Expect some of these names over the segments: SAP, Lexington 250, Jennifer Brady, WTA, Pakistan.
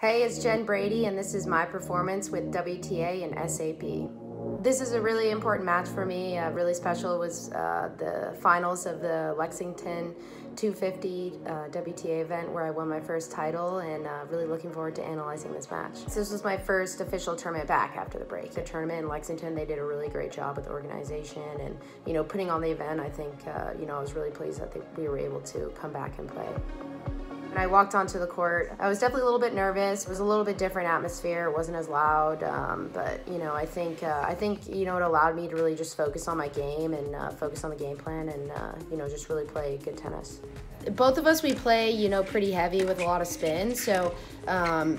Hey, it's Jen Brady, and this is my performance with WTA and SAP. This is a really important match for me. Really special was the finals of the Lexington 250 WTA event where I won my first title, and really looking forward to analyzing this match. So this was my first official tournament back after the break. The tournament in Lexington, they did a really great job with the organization and, you know, putting on the event. I think, you know, I was really pleased that we were able to come back and play. When I walked onto the court, I was definitely a little bit nervous. It was a little bit different atmosphere. It wasn't as loud, but you know, I think you know, it allowed me to really just focus on my game and focus on the game plan and you know, just really play good tennis. Both of us, we play, you know, pretty heavy with a lot of spin. So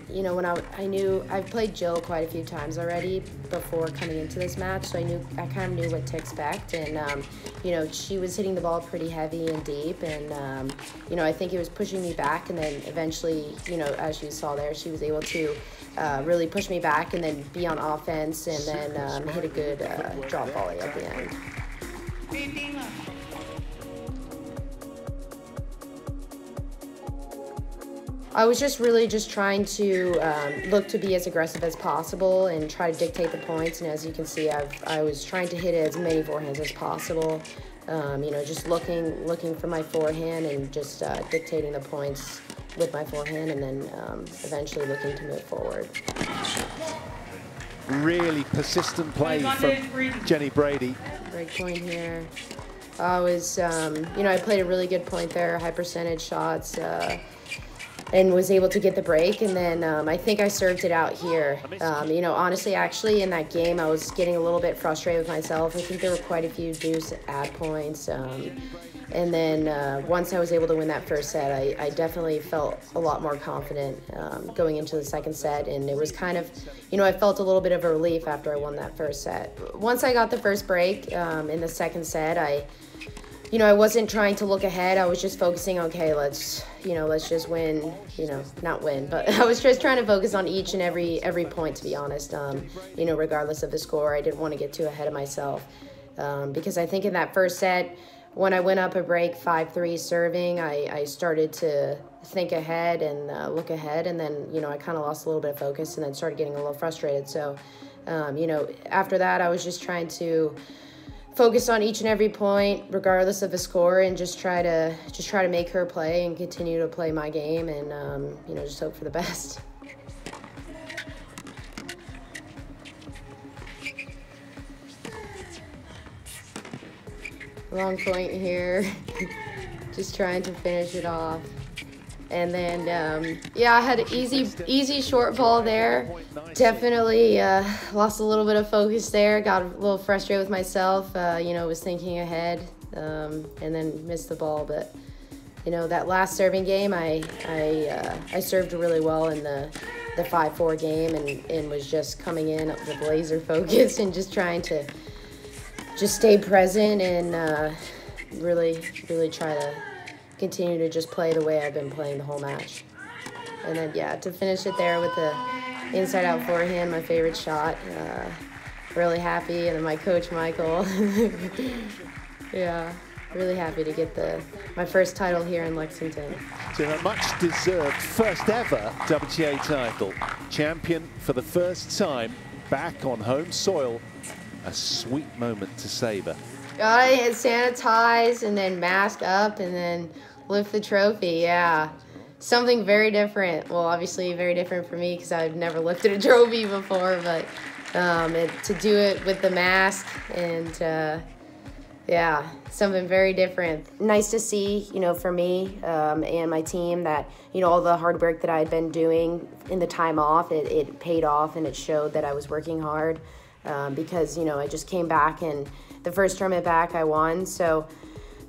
you know, when I knew I've played Jill quite a few times already before coming into this match, so I kind of knew what to expect, and you know, she was hitting the ball pretty heavy and deep, and you know, I think it was pushing me back. And then eventually, you know, as you saw there, she was able to really push me back and then be on offense and then hit a good drop volley at the end. I was just really trying to look to be as aggressive as possible and try to dictate the points. And as you can see, I was trying to hit as many forehands as possible. You know, just looking for my forehand and just dictating the points with my forehand, and then eventually looking to move forward. Really persistent play from Jenny Brady. Great point here. I was, you know, I played a really good point there, high percentage shots, and was able to get the break, and then I think I served it out here. You know, honestly, actually, in that game, I was getting a little bit frustrated with myself. I think there were quite a few deuce ad points, and then once I was able to win that first set, I definitely felt a lot more confident going into the second set, and it was kind of, you know, I felt a little bit of a relief after I won that first set. Once I got the first break in the second set, you know, I wasn't trying to look ahead. I was just focusing, okay, let's just win, you know, not win, but I was just trying to focus on each and every point, to be honest, you know, regardless of the score. I didn't want to get too ahead of myself because I think in that first set, when I went up a break 5-3 serving, I started to think ahead and look ahead, and then, you know, I kind of lost a little bit of focus and then started getting a little frustrated. So, you know, after that, I was just trying to focus on each and every point, regardless of the score, and just try to make her play and continue to play my game, and you know, just hope for the best. Long point here, just trying to finish it off. And then, yeah, I had an easy short ball there. Definitely lost a little bit of focus there. Got a little frustrated with myself. You know, was thinking ahead, and then missed the ball. But you know, that last serving game, I served really well in the 5-4 game, and was just coming in with laser focus and just trying to just stay present and really try to continue to just play the way I've been playing the whole match. And then, yeah, to finish it there with the inside out forehand, my favorite shot. Really happy, and then my coach, Michael. Yeah, really happy to get my first title here in Lexington. So a much deserved first ever WTA title. Champion for the first time back on home soil. A sweet moment to savor. Gotta sanitize and then mask up and then lift the trophy, yeah. Something very different. Well, obviously very different for me because I've never lifted a trophy before, but to do it with the mask and yeah, something very different. Nice to see, you know, for me and my team that, you know, all the hard work that I had been doing in the time off, it paid off, and it showed that I was working hard. Because, you know, I just came back, and the first tournament back I won. So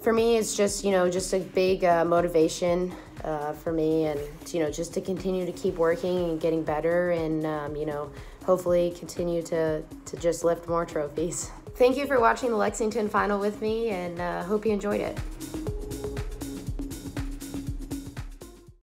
for me, it's just, you know, just a big motivation for me, and, you know, just to continue to keep working and getting better, and, you know, hopefully continue to just lift more trophies. Thank you for watching the Lexington final with me, and hope you enjoyed it.